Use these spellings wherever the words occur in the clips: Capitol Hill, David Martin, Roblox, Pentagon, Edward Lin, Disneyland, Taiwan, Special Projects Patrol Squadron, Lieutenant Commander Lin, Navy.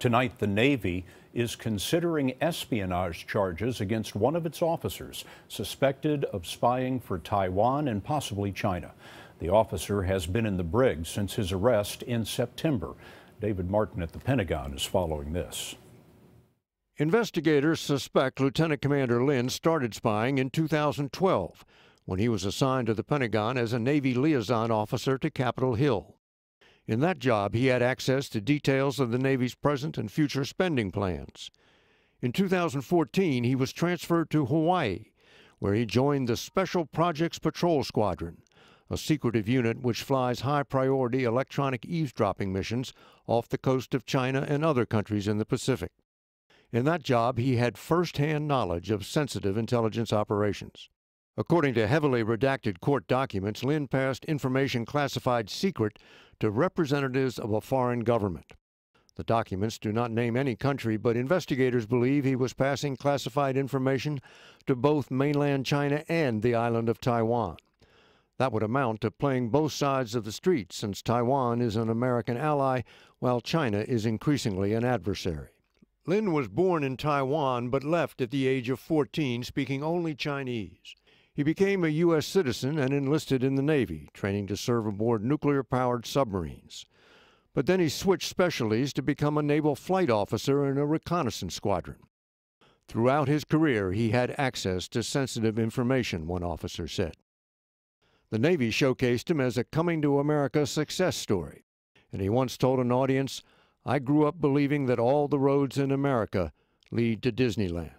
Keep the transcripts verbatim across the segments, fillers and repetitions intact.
Tonight, the Navy is considering espionage charges against one of its officers suspected of spying for Taiwan and possibly China. The officer has been in the brig since his arrest in September. David Martin at the Pentagon is following this. Investigators suspect Lieutenant Commander Lin started spying in two thousand twelve when he was assigned to the Pentagon as a Navy liaison officer to Capitol Hill. In that job, he had access to details of the Navy's present and future spending plans. In two thousand fourteen, he was transferred to Hawaii, where he joined the Special Projects Patrol Squadron, a secretive unit which flies high-priority electronic eavesdropping missions off the coast of China and other countries in the Pacific. In that job, he had first-hand knowledge of sensitive intelligence operations. According to heavily redacted court documents, Lin passed information classified secret to representatives of a foreign government. The documents do not name any country, but investigators believe he was passing classified information to both mainland China and the island of Taiwan. That would amount to playing both sides of the street, since Taiwan is an American ally, while China is increasingly an adversary. Lin was born in Taiwan, but left at the age of fourteen, speaking only Chinese. He became a U S citizen and enlisted in the Navy, training to serve aboard nuclear-powered submarines. But then he switched specialties to become a naval flight officer in a reconnaissance squadron. Throughout his career, he had access to sensitive information, one officer said. The Navy showcased him as a coming-to-America success story, and he once told an audience, "I grew up believing that all the roads in America lead to Disneyland."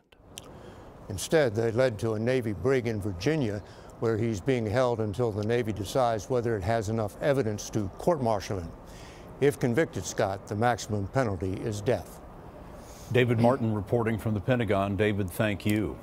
Instead, they led to a Navy brig in Virginia where he's being held until the Navy decides whether it has enough evidence to court-martial him. If convicted, Scott, the maximum penalty is death. David Martin reporting from the Pentagon. David, thank you.